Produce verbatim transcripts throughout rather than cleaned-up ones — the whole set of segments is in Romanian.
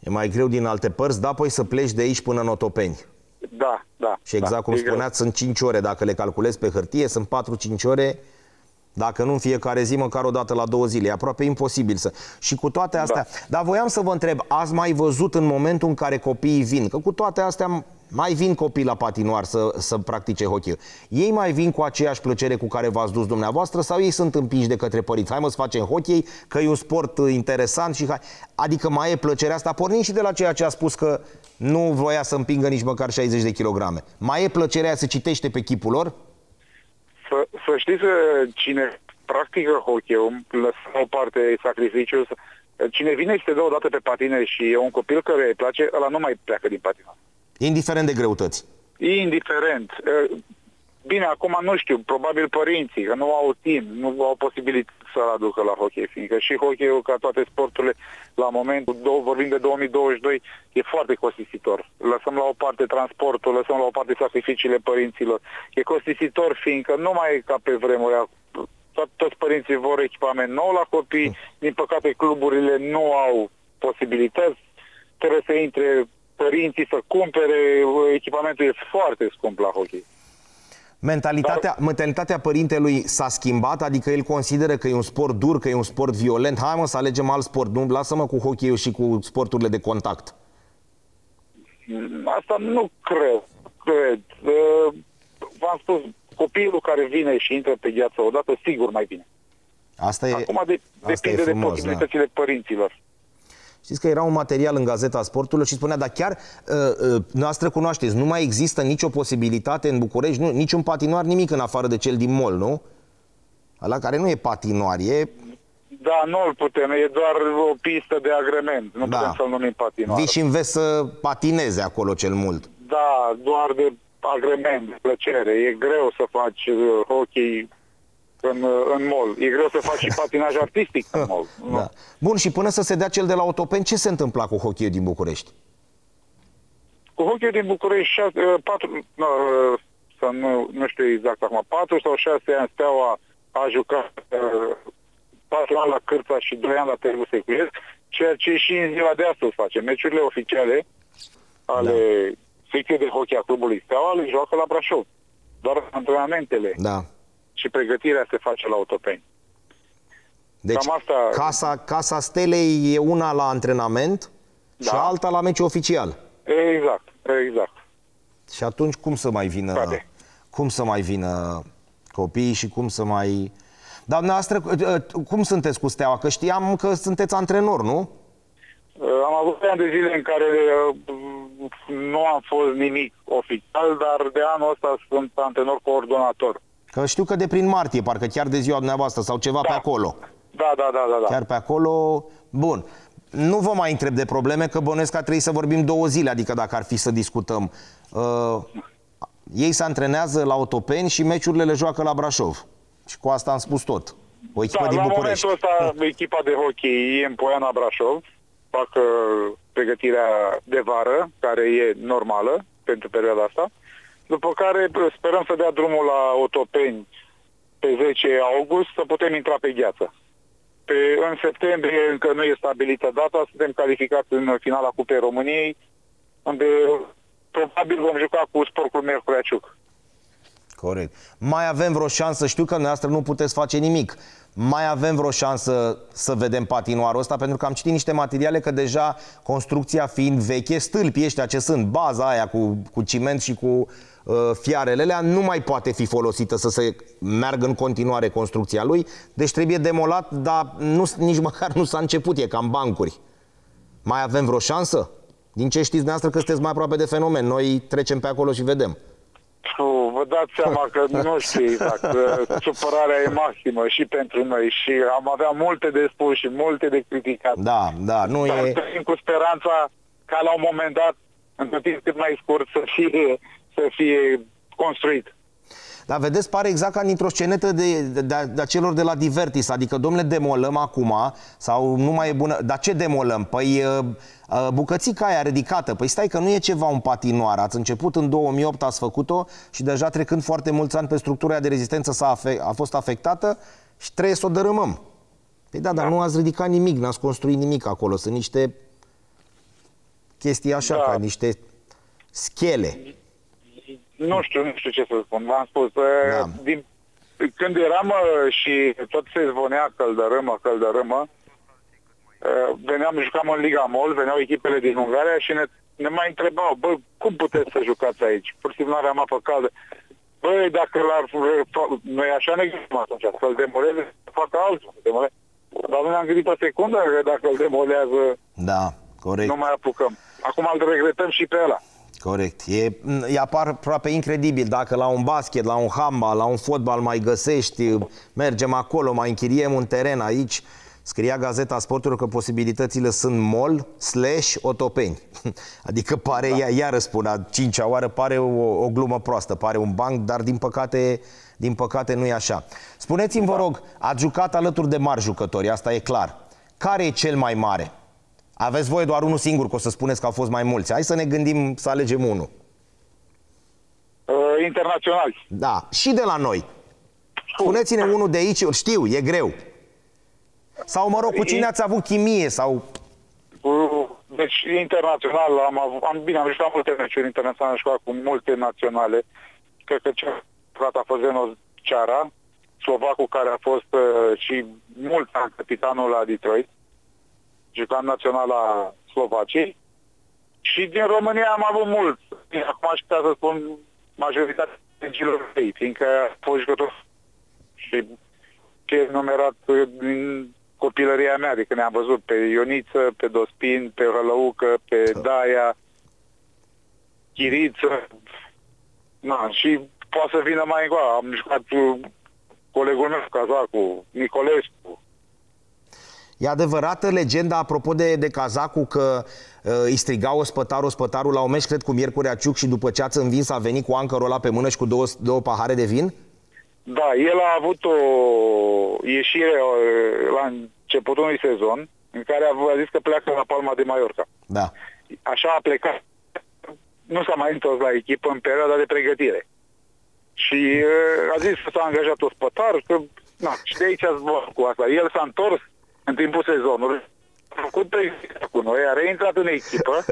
E mai greu din alte părți, da, poi să pleci de aici până în Otopeni. Da, da. Și exact da, cum spuneați, sunt cinci ore, dacă le calculez pe hârtie, sunt patru-cinci ore, dacă nu în fiecare zi, măcar o dată la două zile. E aproape imposibil să... Și cu toate astea... Da. Dar voiam să vă întreb, ați mai văzut în momentul în care copiii vin, că cu toate astea mai vin copii la patinoar să, să practice hockey. Ei mai vin cu aceeași plăcere cu care v-ați dus dumneavoastră sau ei sunt împinși de către părinți? Hai mă să facem hockey, că e un sport interesant și hai... Adică mai e plăcerea asta, pornind și de la ceea ce a spus că nu voia să împingă nici măcar șaizeci de kilograme. Mai e plăcerea să citește pe chipul lor? Să, să știți că cine practică hockey-ul, lăsăm o parte sacrificiul, cine vine și te dă o dată pe patine și e un copil care îi place, ăla nu mai pleacă din patină. Indiferent de greutăți. Indiferent. Bine, acum nu știu, probabil părinții, că nu au timp, nu au posibilitate să-l aducă la hockey, fiindcă și hockey-ul, ca toate sporturile, la momentul, vorbim de două mii douăzeci și doi, e foarte costisitor. Lăsăm la o parte transportul, lăsăm la o parte sacrificiile părinților. E costisitor, fiindcă nu mai e ca pe vremuri. Toți părinții vor echipament nou la copii, din păcate cluburile nu au posibilități, trebuie să intre părinții să cumpere, echipamentul e foarte scump la hockey. Mentalitatea, Dar... mentalitatea părintelui s-a schimbat? Adică el consideră că e un sport dur, că e un sport violent? Hai mă să alegem alt sport, nu, lasă-mă cu hockey-ul și cu sporturile de contact. Asta nu cred. cred. V-am spus, copilul care vine și intră pe gheață odată, sigur mai bine. Asta e, Acum de, asta depinde e frumos, de posibilitățile da. părinților. Știți că era un material în Gazeta Sportului și spunea, dar chiar uh, uh, noastră cunoașteți, nu mai există nicio posibilitate în București, nu, niciun patinoar, nimic în afară de cel din mall, nu? Ala care nu e patinoar, e... Da, nu îl putem, e doar o pistă de agrement, nu da. putem să-l numim patinoar. Vii și înveți să patineze acolo cel mult. Da, doar de agrement, de plăcere, e greu să faci uh, hockey... În, în mall. E greu să faci și patinaj artistic în mall. Da. Bun, și până să se dea cel de la Otopeni, ce se întâmpla cu hockey-ul din București? Cu hockey-ul din București, patru, no, sau nu, nu știu exact acum, patru sau șase ani Steaua a jucat, patru ani la Cârța și doi ani la Teru, ceea ce și în ziua de astăzi face. Meciurile oficiale ale da. secției de hockey a clubului Steaua le joacă la Brașov. Doar antrenamentele. Da. Și pregătirea se face la Otopeni. Deci asta... casa, casa Stelei e una la antrenament da. și alta la meci oficial. Exact, exact. Și atunci cum să mai vină Frate. cum să mai vină copiii și cum să mai... Dar noastră, cum sunteți cu Steaua? Că știam că sunteți antrenor, nu? Am avut ani de zile în care nu am fost nimic oficial, dar de anul ăsta sunt antrenor coordonator. Că știu că de prin martie, parcă chiar de ziua dumneavoastră sau ceva da. pe acolo. Da, da, da, da, da. Chiar pe acolo. Bun. Nu vă mai întreb de probleme, că bănuiesc că a trebuit să vorbim două zile, adică dacă ar fi să discutăm. Uh, ei se antrenează la Otopeni și meciurile le joacă la Brașov. Și cu asta am spus tot. O echipă da, din București. La momentul ăsta echipa de hockey e în Poiana-Brașov. Fac pregătirea de vară, care e normală pentru perioada asta. După care sperăm să dea drumul la Otopeni pe zece august, să putem intra pe gheață. Pe, în septembrie încă nu e stabilită data, suntem calificați în finala Cupei României, unde probabil vom juca cu sportul Miercurea Ciuc. Corect. Mai avem vreo șansă, știu că dumneavoastră nu puteți face nimic, mai avem vreo șansă să vedem patinoarul ăsta, pentru că am citit niște materiale că deja construcția fiind veche, stâlpii ăștia ce sunt, baza aia cu, cu ciment și cu uh, fiarele alea, nu mai poate fi folosită să se meargă în continuare construcția lui, deci trebuie demolat, dar nu, nici măcar nu s-a început, e cam bancuri. Mai avem vreo șansă? Din ce știți dumneavoastră că sunteți mai aproape de fenomen, noi trecem pe acolo și vedem. Nu, vă dați seama că nu știu exact, supărarea e maximă și pentru noi și am avea multe de spus și multe de criticat. Da, da, nu Dar e... trăim cu speranța ca la un moment dat, într-un timp cât mai scurt, să fie, să fie construit. Dar vedeți, pare exact ca într-o scenetă de, de, de, de celor de la Divertis, adică, domnule, demolăm acum sau nu mai e bună... Dar ce demolăm? Păi bucățica aia ridicată, păi stai că nu e ceva un patinoar, ați început în două mii opt, ați făcut-o și deja trecând foarte mulți ani pe structura de rezistență s-a afe a fost afectată și trebuie să o dărâmăm. Păi da, dar da. nu ați ridicat nimic, n-ați construit nimic acolo, sunt niște chestii așa, da, ca niște schele. Nu știu, nu știu ce să spun. V-am spus, da. din, când eram și tot se zvonea căldărâmă, căldărâmă, veneam, jucam în Liga MOL, veneau echipele din Ungaria și ne, ne mai întrebau, bă, cum puteți să jucați aici? Pur și simplu nu aveam apă caldă. Băi, dacă l-ar... Noi așa ne gândim atunci, să-l demoleze, să facă altul, să demoleze. Dar nu ne-am gândit o secundă că dacă îl demolează, da, corect, nu mai apucăm. Acum îl regretăm și pe ăla. Corect. E, e apar aproape incredibil. Dacă la un basket, la un handbal, la un fotbal mai găsești, mergem acolo, mai închiriem un teren aici. Scria Gazeta Sportului că posibilitățile sunt MOL slash Otopeni. Adică pare, da, iară spun, a cincea oară pare o, o glumă proastă, pare un banc, dar din păcate, din păcate nu e așa. Spuneți-mi, vă rog, ați jucat alături de mari jucători, asta e clar. Care e cel mai mare? Aveți voie doar unul singur, că o să spuneți că au fost mai mulți. Hai să ne gândim să alegem unul. Uh, internațional. Da, și de la noi. Spuneți-ne unul de aici, știu, e greu. Sau, mă rog, cu cine ați avut chimie? Sau... Deci, internațional, am avut, am, bine, am jucat multe meciuri internaționale, am jucat cu multe naționale. Cred că cel jucat a fost Zenos Ceara, slovacul care a fost uh, și mult an capitanul la Detroit. Jucam naționala Slovaciei. Și din România am avut mulți. Acum aș putea să spun majoritatea legilor ei, fiindcă a fost jucător și... ce numerat din copilăria mea, de când am văzut pe Ioniță, pe Dospin, pe Hălăucă, pe Daia, Chiriță. Na, și poate să vină mai încoa. Am jucat cu colegul meu, Cazacu, Nicolescu. E adevărată legenda, apropo de, de Cazacu, că uh, îi striga ospătarul, ospătarul la un meci, cred, cu Miercurea Ciuc, și după ce ați învins a venit cu ancorul ăla pe mână și cu două, două pahare de vin? Da, el a avut o ieșire la începutul unui sezon în care a zis că pleacă la Palma de Mallorca. Da. Așa a plecat. Nu s-a mai întors la echipă în perioada de pregătire. Și a zis că s-a angajat ospătar, că na, și de aici a zbor cu asta. El s-a întors în timpul sezonului, a făcut pregătirea cu noi, a reintrat în echipă,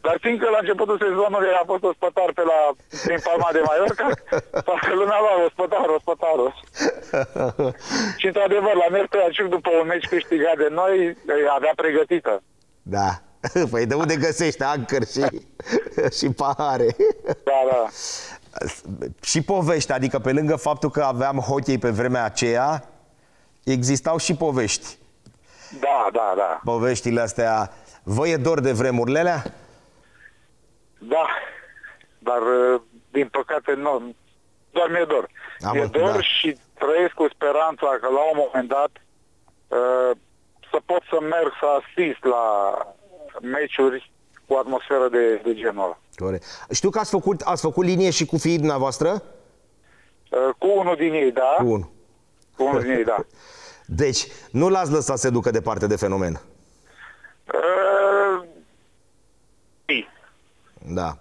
dar fiindcă la începutul sezonului a fost ospătar pe la prin Palma de Mallorca, toată lumea la ospătar, ospătar. Și într-adevăr, la Miercurea Ciuc, după un meci câștigat de noi, avea pregătită. Da. Păi de unde găsești ancări și, și pahare? Da, da. Și povești, adică pe lângă faptul că aveam hockey pe vremea aceea, existau și povești. Da, da, da. Poveștile astea. Vă e dor de vremurile alea? Da, dar din păcate nu. Doar mi-e dor. Am e dor, da, și trăiesc cu speranța că la un moment dat uh, să pot să merg să asist la meciuri cu atmosferă de, de genul ăla. Corect. Știu că ați făcut, ați făcut linie și cu fiii dumneavoastră? Uh, cu unul din ei, da. Cu unul. Cu unul din ei, da. Deci, nu l-ați lăsat să se ducă departe de fenomen. Uh, da.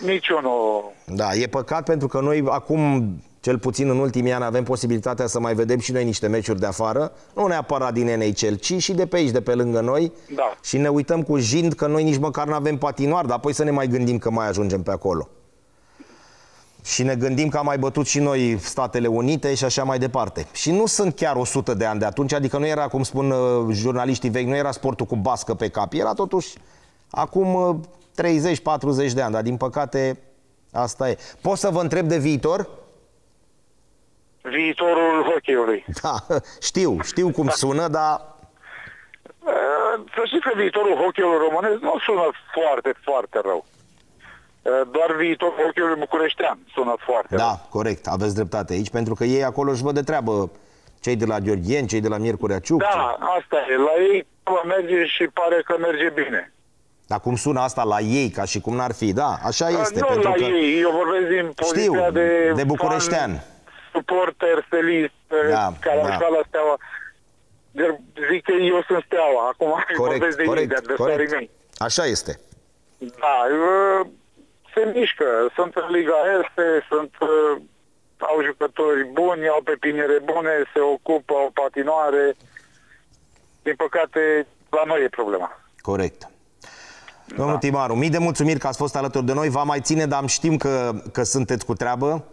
Niciunul. Da, e păcat pentru că noi acum, cel puțin în ultimii ani, avem posibilitatea să mai vedem și noi niște meciuri de afară. Nu neapărat din N H L, ci și de pe aici, de pe lângă noi. Da. Și ne uităm cu jind că noi nici măcar nu avem patinoar, dar apoi să ne mai gândim că mai ajungem pe acolo. Și ne gândim că am mai bătut și noi Statele Unite și așa mai departe. Și nu sunt chiar o sută de ani de atunci, adică nu era, cum spun jurnaliștii vechi, nu era sportul cu bască pe cap, era totuși acum treizeci patruzeci de ani, dar din păcate asta e. Pot să vă întreb de viitor? Viitorul hockey-ului. Da, știu, știu cum sună, dar... Să știți că viitorul hockey-ului românesc nu sună foarte, foarte rău. Doar viitorul hockey-ului bucureștean sună foarte. Da, corect, aveți dreptate aici, pentru că ei acolo își văd de treabă, cei de la Gheorghien, cei de la Miercurea Ciuc. Da, cei... asta e, la ei merge și pare că merge bine. Dar cum sună asta la ei, ca și cum n-ar fi, da, așa este. Nu pentru la că... ei, eu vorbesc din poziția, știu, de, de bucureștean. Fan, suporter, stelist, da, care da. a jucat la Steaua. Zic că eu sunt Steaua, acum corect, vorbesc de corect, ei, de adversarii mei. Așa este. Da, eu... se mișcă, sunt în Liga S, sunt, uh, au jucători buni, au pepiniere bune, se ocupă, au patinoare. Din păcate, la noi e problema. Corect. Domnul da. Timaru, mii de mulțumiri că ați fost alături de noi. Va mai ține, dar știm că, că sunteți cu treabă.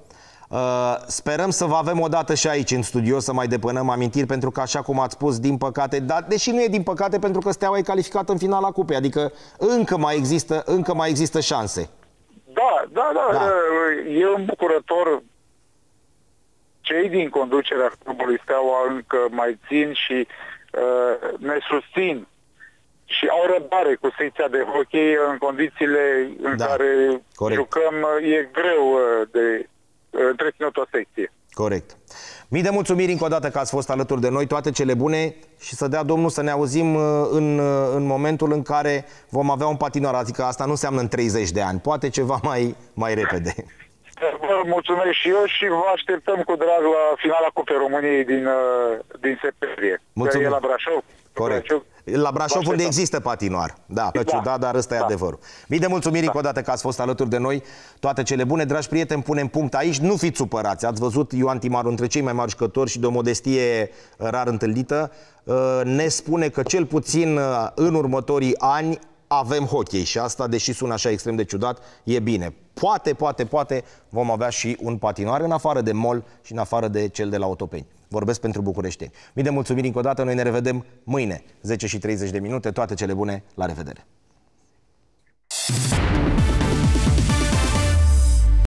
Uh, sperăm să vă avem o dată și aici în studio, să mai depănăm amintiri, pentru că așa cum ați spus, din păcate, dar deși nu e din păcate, pentru că Steaua e calificată în finala cupei, adică încă mai există, încă mai există șanse. Da, da, da, da. E îmbucurător. Cei din conducerea clubului Steaua încă mai țin și uh, ne susțin și au răbdare cu secția de hockey în condițiile în da, care corect. jucăm. E greu de întreținut o secție. Corect. Mii de mulțumiri încă o dată că ați fost alături de noi, toate cele bune și să dea Domnul să ne auzim în, în momentul în care vom avea un patinoar, adică asta nu înseamnă în treizeci de ani, poate ceva mai, mai repede. Vă mulțumesc și eu și vă așteptăm cu drag la finala Cupei României din, din septembrie. Mulțumesc. Că e la Brașov. Corect. Brașov. La Brașov unde există patinoar. Da, da. ciudat, dar ăsta da. e adevărul. Mii de mulțumiri încă o dată că ați fost alături de noi. Toate cele bune, dragi prieteni, punem punct aici. Nu fiți supărați, ați văzut Ioan Timaru, între cei mai mari jucători și de o modestie rar întâlnită, ne spune că cel puțin în următorii ani avem hockey și asta, deși sună așa extrem de ciudat, e bine. Poate, poate, poate vom avea și un patinoar în afară de mall și în afară de cel de la Otopeni. Vorbesc pentru bucureșteni. Mii de mulțumiri încă o dată, noi ne revedem mâine, zece și treizeci de minute, toate cele bune, la revedere!